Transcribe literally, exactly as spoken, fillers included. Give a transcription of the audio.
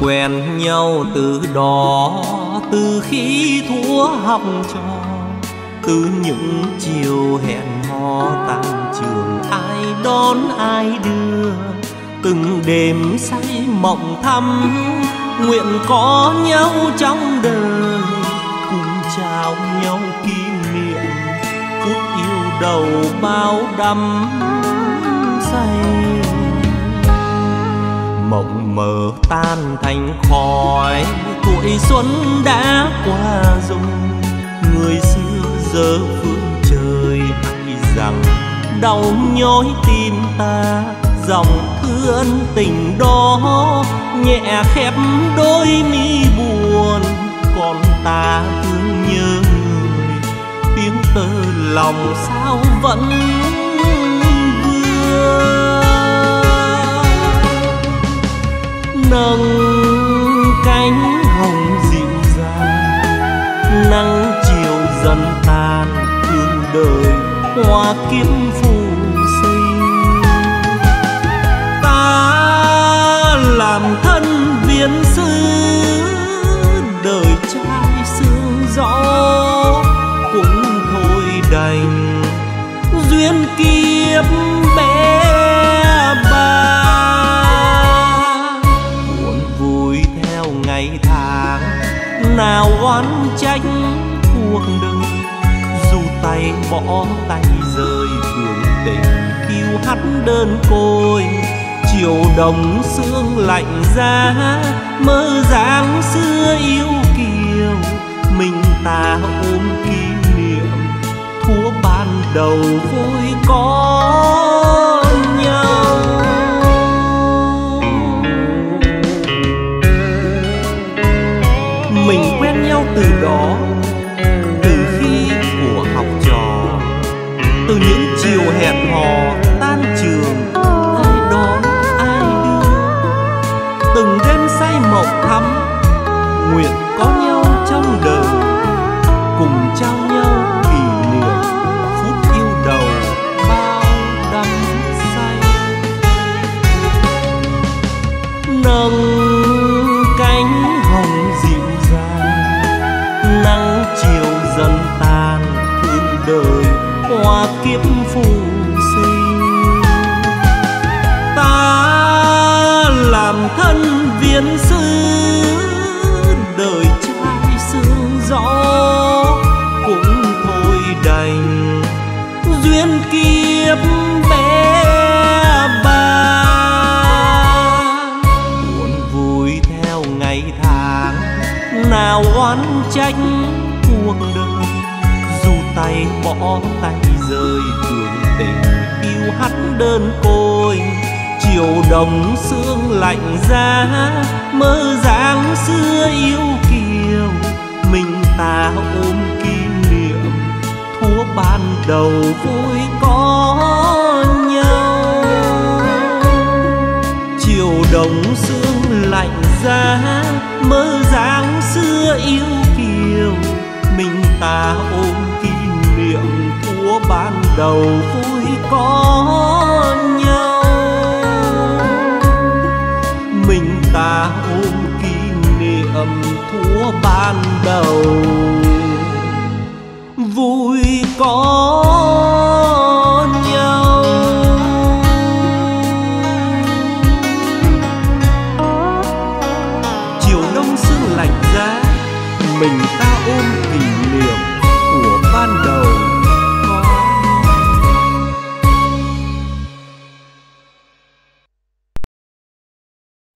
quen nhau từ đó, từ khi thua học trò, từ những chiều hẹn hò tan trường ai đón ai đưa, từng đêm say mộng thắm nguyện có nhau trong đời, cùng chào nhau kỷ niệm phút yêu đầu bao đắm say. Mộng mơ tan thành khói, tuổi xuân đã qua rồi, người xưa giờ phương trời hay rằng đau nhói tim ta. Dòng thư ân tình đó nhẹ khép đôi mi buồn, còn ta thương nhớ người, tiếng tơ lòng sao vẫn vương. Nâng cánh hồng dịu dàng, nắng chiều dần tan thương đời hoa kiếm phù sinh. Ta làm thân viên sư đời trai sương gió, cũng thôi đành duyên kiếp bé ba. Muốn vui theo ngày tháng, nào oán trách cuộc đời, dù tay bỏ tay rơi vườn tình yêu hắt đơn côi. Chiều đồng sương lạnh giá, mơ dáng xưa yêu kiều, mình ta ôm kỷ niệm thuở ban đầu vui có nhau. Mình quen nhau từ đó, từ khi của học trò, từ những chiều hẹn hò tan trường ai đón ai đưa, từng đêm say mộng thắm nguyện có nhau trong đời, cùng trao nhau kỷ niệm phút yêu đầu bao đắm say. Nâng cánh hồng dịu dàng, nắng chiều dần tan thương đời hoa kiếp phù sinh. Ta làm thân viên sư đời trai sương gió, cũng thôi đành duyên kiếp bé ba. Muốn vui theo ngày tháng, nào oán trách cuộc đời, dù tay bỏ tay rơi vườn tình yêu hắt đơn côi. Chiều đồng sương lạnh giá, mơ dáng xưa yêu kiều, mình ta ôm kỷ niệm thuở ban đầu vui có nhau. Chiều đồng sương lạnh giá, mơ dáng xưa yêu kiều, mình ta ôm kỷ niệm thuở ban đầu vui có nhau. Mình ta ôm kỷ niệm thuở ban đầu vui có nhau. Chiều đông sương lạnh giá, mình ta ôm kỷ niệm của ban đầu.